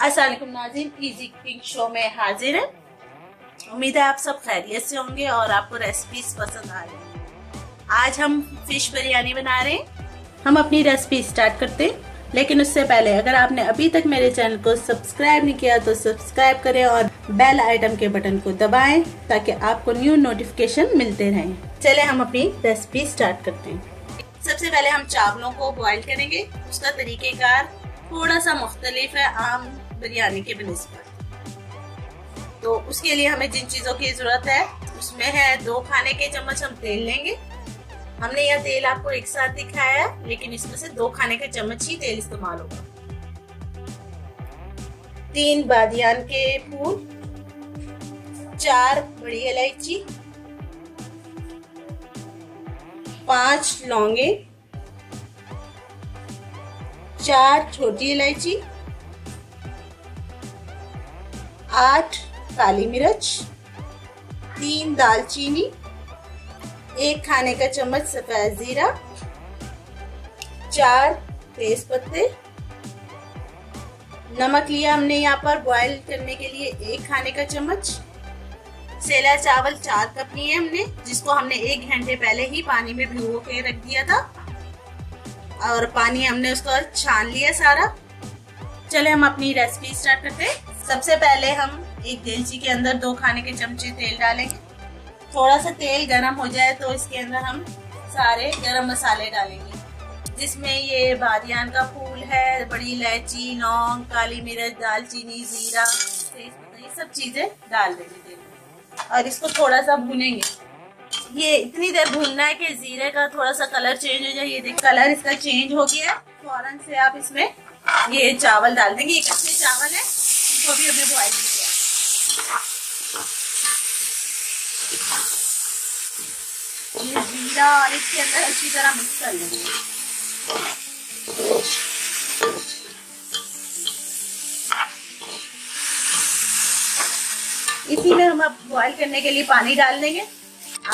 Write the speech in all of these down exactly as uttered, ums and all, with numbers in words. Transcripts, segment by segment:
अस्सलाम वालेकुम नाज़रीन, इजी कुकिंग शो में हाजिर है। उम्मीद है आप सब खैरियत से होंगे और आपको रेसिपीज पसंद आ रही हैं। आज हम फिश बिरयानी बना रहे हैं। हम अपनी रेसिपी स्टार्ट करते हैं, लेकिन उससे पहले अगर आपने अभी तक मेरे चैनल को सब्सक्राइब नहीं किया तो सब्सक्राइब करें और बेल आइटम के बटन को दबाएं ताकि आपको न्यू नोटिफिकेशन मिलते रहें। चले हम अपनी रेसिपी स्टार्ट करते हैं। सबसे पहले हम चावलों को बॉईल करेंगे। उसका तरीकेकार थोड़ा सा मुख्तलिफ है आम बिरयानी के बनस्बत। तो उसके लिए हमें जिन चीज़ों की ज़रूरत है उसमें है दो खाने के चम्मच हम तेल लेंगे। हमने यह तेल आपको एक साथ दिखाया है, लेकिन इसमें से दो खाने के चम्मच ही तेल इस्तेमाल होगा। तीन बादियान के फूल, चार बड़ी इलायची, पांच लौंगे, चार छोटी इलायची, आठ काली मिर्च, तीन दालचीनी, एक खाने का चम्मच सफेद जीरा, चार तेज पत्ते, नमक लिया हमने यहाँ पर बॉईल करने के लिए एक खाने का चम्मच, सेला चावल चार कप लिए हमने, जिसको हमने एक घंटे पहले ही पानी में भिगो के रख दिया था और पानी हमने उसको छान लिया सारा। चले हम अपनी रेसिपी स्टार्ट करते हैं। सबसे पहले हम एक देलची के अंदर दो खाने के चमचे तेल डालेंगे। थोड़ा सा तेल गरम हो जाए तो इसके अंदर हम सारे गरम मसाले डालेंगे, जिसमें ये बादियान का फूल है, बड़ी इलायची, लौंग, काली मिर्च, दालचीनी, जीरा, तेजपत्ता, ये सब चीज़ें डाल देंगे तेल और इसको थोड़ा सा भूनेंगे। ये इतनी देर भूनना है कि जीरे का थोड़ा सा कलर चेंज हो जाए। ये देखिए कलर इसका चेंज हो गया। फौरन से आप इसमें ये चावल डाल देंगे। ये कच्चे चावल है, इसको भी हमने बॉइल किया। ये जीरा और इसके अंदर अच्छी तरह मिक्स कर लेंगे। इसी में हम अब बॉइल करने के लिए पानी डाल देंगे।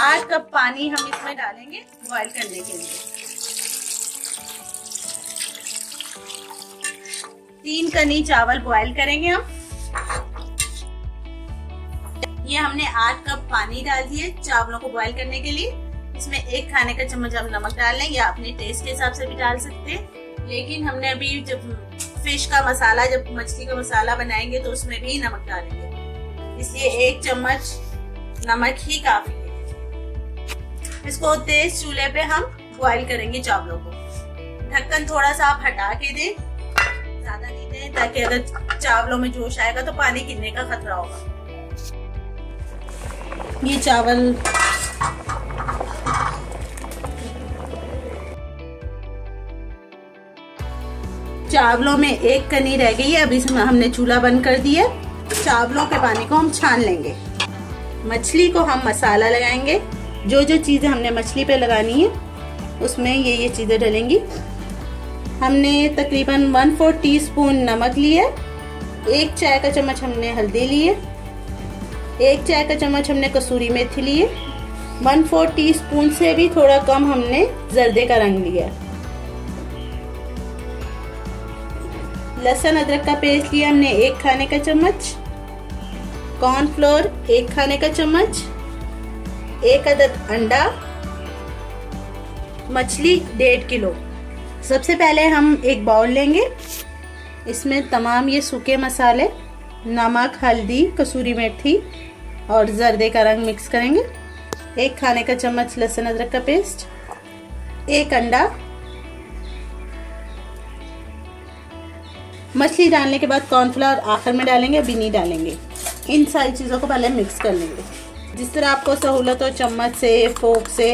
आठ कप पानी हम इसमें डालेंगे बॉईल करने के लिए। तीन कनी चावल बॉईल करेंगे हम। ये हमने आठ कप पानी डाल दिए चावलों को बॉईल करने के लिए। इसमें एक खाने का चम्मच हम नमक डाल लेंगे, या अपने टेस्ट के हिसाब से भी डाल सकते हैं। लेकिन हमने अभी जब फिश का मसाला, जब मछली का मसाला बनाएंगे तो उसमें भी नमक डालेंगे, इसलिए एक चम्मच नमक ही काफी। इसको तेज चूल्हे पे हम बॉईल करेंगे चावलों को। ढक्कन थोड़ा सा आप हटा के दें, ज्यादा नहीं दें, ताकि अगर चावलों में जोश आएगा तो पानी गिरने का खतरा होगा। ये चावल चावलों में एक कनी रह गई है। अभी इसमें हमने चूल्हा बंद कर दिया। चावलों के पानी को हम छान लेंगे। मछली को हम मसाला लगाएंगे। जो जो चीज़ें हमने मछली पे लगानी है उसमें ये ये चीज़ें डलेंगी। हमने तकरीबन वन फोर्थ टी स्पून नमक लिया, एक चाय का चम्मच हमने हल्दी लिए, एक चाय का चम्मच हमने कसूरी मेथी लिए, वन फोर्थ टी स्पून से भी थोड़ा कम हमने जर्दे का रंग लिया, लहसुन अदरक का पेस्ट लिया हमने एक खाने का चम्मच, कॉर्नफ्लोर एक खाने का चम्मच, एक अदद अंडा, मछली डेढ़ किलो। सबसे पहले हम एक बाउल लेंगे। इसमें तमाम ये सूखे मसाले, नमक, हल्दी, कसूरी मेथी और जर्दे का रंग मिक्स करेंगे। एक खाने का चम्मच लहसुन अदरक का पेस्ट, एक अंडा। मछली डालने के बाद कॉर्नफ्लावर आखिर में डालेंगे, अभी नहीं डालेंगे। इन सारी चीज़ों को पहले मिक्स कर लेंगे, जिस तरह आपको सहूलत हो, चम्मच से, फोक से।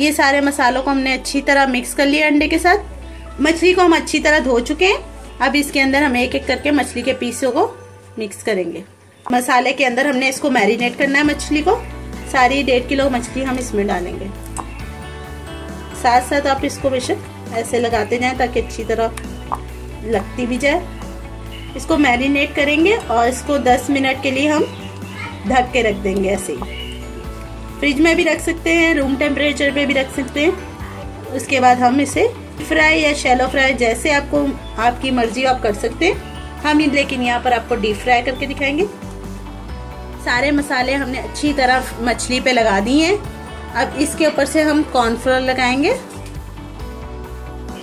ये सारे मसालों को हमने अच्छी तरह मिक्स कर लिया अंडे के साथ। मछली को हम अच्छी तरह धो चुके हैं। अब इसके अंदर हम एक एक करके मछली के पीसों को मिक्स करेंगे। मसाले के अंदर हमने इसको मैरिनेट करना है मछली को। सारी डेढ़ किलो मछली हम इसमें डालेंगे। साथ साथ आप इसको बेशक ऐसे लगाते जाएं ताकि अच्छी तरह लगती भी जाए। इसको मैरिनेट करेंगे और इसको दस मिनट के लिए हम ढक के रख देंगे। ऐसे ही फ्रिज में भी रख सकते हैं, रूम टेम्परेचर पे भी रख सकते हैं। उसके बाद हम इसे फ्राई या शैलो फ्राई, जैसे आपको आपकी मर्जी आप कर सकते हैं, हम ये लेकिन यहाँ पर आपको डीप फ्राई करके दिखाएंगे। सारे मसाले हमने अच्छी तरह मछली पे लगा दिए हैं। अब इसके ऊपर से हम कॉर्नफ्लोर लगाएंगे।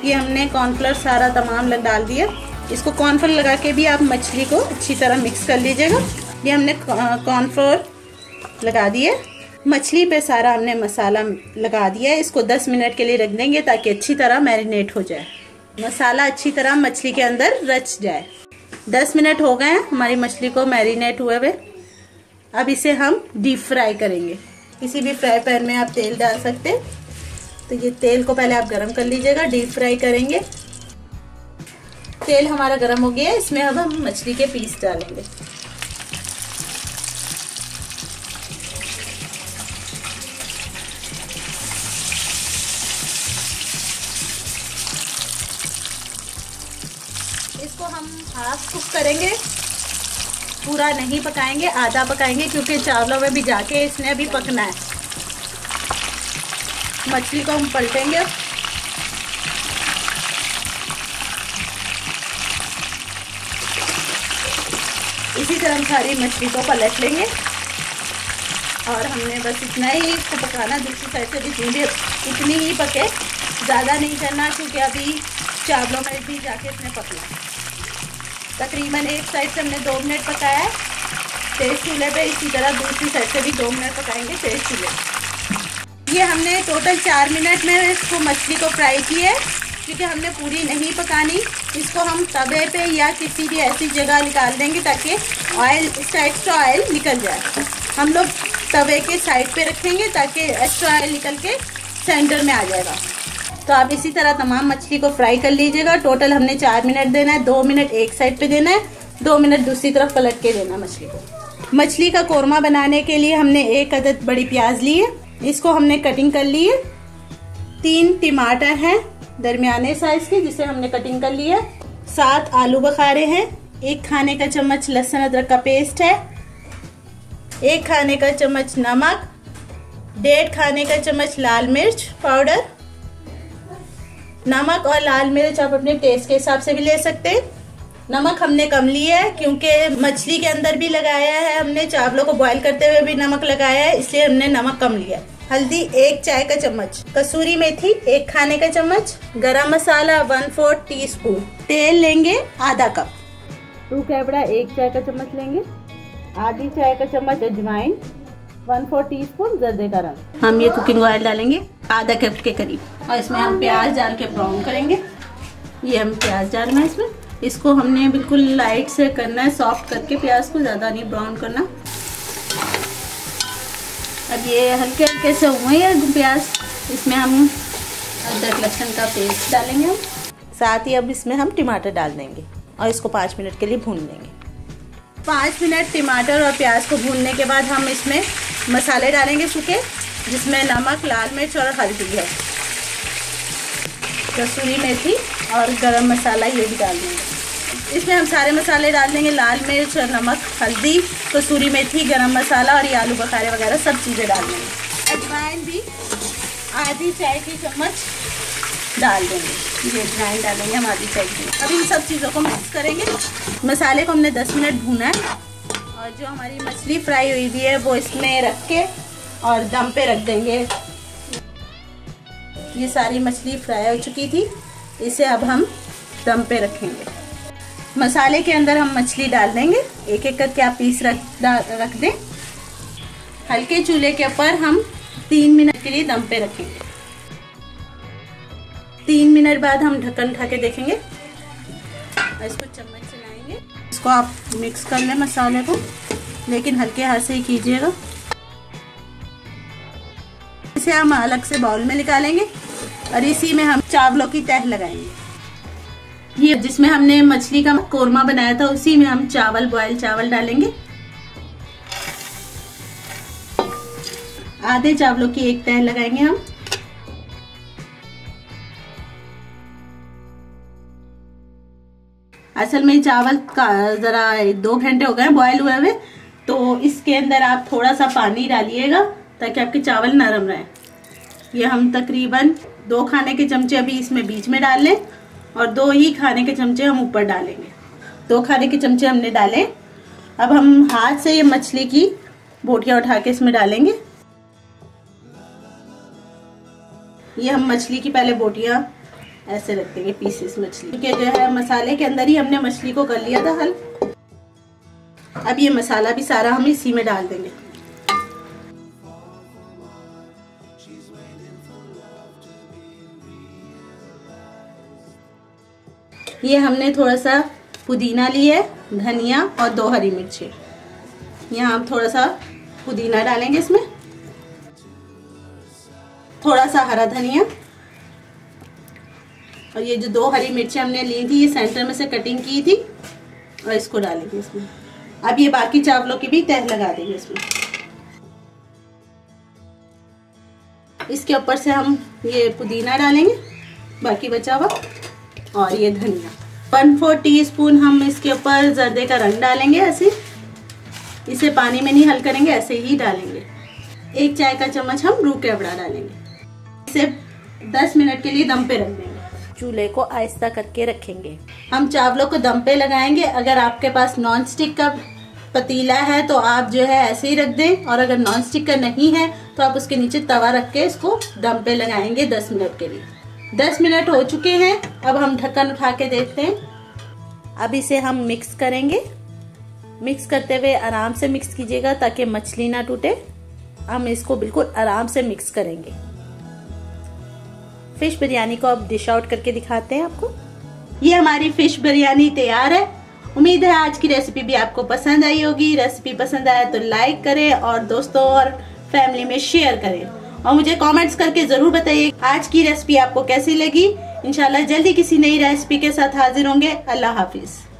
ये हमने कॉर्नफ्लोर सारा तमाम लग डाल दिया। इसको कॉर्नफ्लोर लगा के भी आप मछली को अच्छी तरह मिक्स कर लीजिएगा। ये हमने कॉर्नफ्लोर लगा दिए, मछली पे सारा हमने मसाला लगा दिया है। इसको दस मिनट के लिए रख देंगे ताकि अच्छी तरह मैरिनेट हो जाए, मसाला अच्छी तरह मछली के अंदर रच जाए। दस मिनट हो गए हैं हमारी मछली को मैरिनेट हुए हुए। अब इसे हम डीप फ्राई करेंगे। किसी भी फ्राई पैन में आप तेल डाल सकते हैं, तो ये तेल को पहले आप गरम कर लीजिएगा, डीप फ्राई करेंगे। तेल हमारा गरम हो गया है, इसमें अब हम मछली के पीस डालेंगे। इसको हम हाफ कुक करेंगे, पूरा नहीं पकाएंगे, आधा पकाएंगे, क्योंकि चावलों में भी जाके इसने अभी पकना है। मछली को हम पलटेंगे। इसी तरह हम सारी मछली को पलट लेंगे और हमने बस इतना ही इसको पकाना, दूसरी साइड से भी धीरे इतनी ही पके, ज़्यादा नहीं करना, क्योंकि अभी चावलों में भी जाके इसने पकना। तकरीबन एक साइड से हमने दो मिनट पकाया है तेज चूल्हे पे, इसी तरह दूसरी साइड से भी दो मिनट पकाएंगे तेज चूल्हे। ये हमने टोटल चार मिनट में इसको मछली को फ्राई किया है, क्योंकि हमने पूरी नहीं पकानी। इसको हम तवे पे या किसी भी ऐसी जगह निकाल देंगे ताकि ऑयल, इसका एक्स्ट्रा ऑयल निकल जाए। हम लोग तवे के साइड पर रखेंगे ताकि एक्स्ट्रा ऑयल निकल के सेंटर में आ जाएगा। तो आप इसी तरह तमाम मछली को फ्राई कर लीजिएगा। टोटल हमने चार मिनट देना है, दो मिनट एक साइड पे देना है, दो मिनट दूसरी तरफ पलट के देना मछली को। मछली का कोरमा बनाने के लिए हमने एक अदद बड़ी प्याज ली है, इसको हमने कटिंग कर ली है। तीन टमाटर हैं दरमियाने साइज के, जिसे हमने कटिंग कर लिया है। सात आलू बखारे हैं, एक खाने का चम्मच लहसुन अदरक का पेस्ट है, एक खाने का चम्मच नमक, डेढ़ खाने का चम्मच लाल मिर्च पाउडर। नमक और लाल मिर्च आप अपने टेस्ट के हिसाब से भी ले सकते हैं। नमक हमने कम लिया है क्योंकि मछली के अंदर भी लगाया है, हमने चावलों को बॉईल करते हुए भी नमक लगाया है, इसलिए हमने नमक कम लिया है। हल्दी एक चाय का चम्मच, कसूरी मेथी एक खाने का चम्मच, garam masala one fourth teaspoon, तेल लेंगे आधा कप, सूखा बड़ा एक चाय का चम्मच लेंगे, आधी चाय का चम्मच ajwain, one four teaspoon जर्दे का रंग। हम ये कुकिंग ऑयल डालेंगे आधा कप के करीब, और इसमें हम प्याज डाल के ब्राउन करेंगे। ये हम प्याज डाल रहे हैं इसमें, इसको हमने बिल्कुल लाइट से करना है, सॉफ्ट करके प्याज को, ज़्यादा नहीं ब्राउन करना। अब ये हल्के हल्के से हुए हैं प्याज, इसमें हम अदरक लहसुन का पेस्ट डालेंगे हम, साथ ही अब इसमें हम टमाटर डाल देंगे और इसको पाँच मिनट के लिए भून देंगे। पाँच मिनट टमाटर और प्याज को भूनने के बाद हम इसमें मसाले डालेंगे सूखे, जिसमें नमक, लाल मिर्च और हल्दी है, कसूरी मेथी और गरम मसाला, ये भी डाल देंगे। इसमें हम सारे मसाले डाल देंगे, लाल मिर्च और नमक, हल्दी, कसूरी मेथी, गरम मसाला और ये आलू बखारे वगैरह सब चीज़ें डाल देंगे। अजवाइन भी आधी चाय की चम्मच डाल देंगे, ये अजवाइन डालेंगे हम आधी चाय की। अब इन सब चीज़ों को मिक्स करेंगे। मसाले को हमने दस मिनट भूना है और जो हमारी मछली फ्राई हुई भी है वो इसमें रख के और दम पे रख देंगे। ये सारी मछली फ्राई हो चुकी थी, इसे अब हम दम पे रखेंगे। मसाले के अंदर हम मछली डाल देंगे, एक एक करके आप पीस रख रख दें। हल्के चूल्हे के ऊपर हम तीन मिनट के लिए दम पे रखेंगे। तीन मिनट बाद हम ढक्कन उठा के देखेंगे और इसको चम्मच चलाएंगे। इसको आप मिक्स कर लें मसाले को, लेकिन हल्के हाथ से ही कीजिएगा। इसे हम अलग से बाउल में निकालेंगे और इसी में हम चावलों की तह लगाएंगे। ये जिसमें हमने मछली का कोरमा बनाया था उसी में हम चावल, बॉयल चावल डालेंगे। आधे चावलों की एक तह लगाएंगे हम। असल में चावल का जरा दो घंटे हो गए बॉयल हुए हुए, तो इसके अंदर आप थोड़ा सा पानी डालिएगा ताकि आपके चावल नरम रहे। ये हम तकरीबन दो खाने के चमचे अभी इसमें बीच में डाल लें और दो ही खाने के चमचे हम ऊपर डालेंगे। दो खाने के चमचे हमने डाले। अब हम हाथ से ये मछली की बोटियाँ उठा के इसमें डालेंगे। ये हम मछली की पहले बोटियाँ ऐसे रख देंगे पीसेस मछली के, जो है मसाले के अंदर ही हमने मछली को कर लिया था हल। अब ये मसाला भी सारा हम इसी में डाल देंगे। ये हमने थोड़ा सा पुदीना लिया है, धनिया और दो हरी मिर्ची। यहाँ हम थोड़ा सा पुदीना डालेंगे इसमें, थोड़ा सा हरा धनिया, और ये जो दो हरी मिर्ची हमने ली थी ये सेंटर में से कटिंग की थी, और इसको डालेंगे इसमें। अब ये बाकी चावलों की भी तह लगा देंगे इसमें। इसके ऊपर से हम ये पुदीना डालेंगे बाकी बचा हुआ, और ये धनिया। वन फोर टीस्पून हम इसके ऊपर जर्दे का रंग डालेंगे, ऐसे इसे पानी में नहीं हल करेंगे, ऐसे ही डालेंगे। एक चाय का चम्मच हम रूह केवड़ा डालेंगे। इसे दस मिनट के लिए दम पे रख देंगे। चूल्हे को आहिस्ता करके रखेंगे। हम चावलों को दम पे लगाएंगे। अगर आपके पास नॉन स्टिक का पतीला है तो आप जो है ऐसे ही रख दें, और अगर नॉन स्टिक का नहीं है तो आप उसके नीचे तवा रख के इसको दम पे लगाएंगे दस मिनट के लिए। दस मिनट हो चुके हैं। अब हम ढक्कन उठा के देखते हैं। अब इसे हम मिक्स करेंगे। मिक्स करते हुए आराम से मिक्स कीजिएगा ताकि मछली ना टूटे। हम इसको बिल्कुल आराम से मिक्स करेंगे। फिश बिरयानी को अब डिश आउट करके दिखाते हैं आपको। ये हमारी फिश बिरयानी तैयार है। उम्मीद है आज की रेसिपी भी आपको पसंद आई होगी। रेसिपी पसंद आया तो लाइक करें और दोस्तों और फैमिली में शेयर करें, और मुझे कमेंट्स करके जरूर बताइए आज की रेसिपी आपको कैसी लगी। इंशाल्लाह जल्दी किसी नई रेसिपी के साथ हाजिर होंगे। अल्लाह हाफिज।